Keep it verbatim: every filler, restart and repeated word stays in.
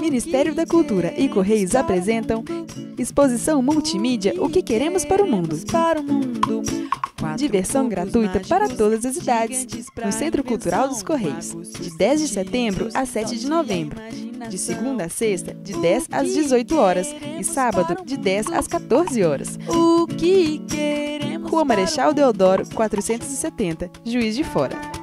Ministério da Cultura e Correios apresentam Exposição Multimídia O Que Queremos Para o Mundo. Diversão gratuita para todas as idades, no Centro Cultural dos Correios, de dez de setembro a sete de novembro, de segunda a sexta, de dez às dezoito horas e sábado, de dez às quatorze horas. Rua Marechal Deodoro, quatrocentos e setenta, Juiz de Fora.